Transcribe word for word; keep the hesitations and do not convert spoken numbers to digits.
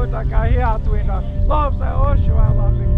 Kota Kahia Twina, loves the Oshawa.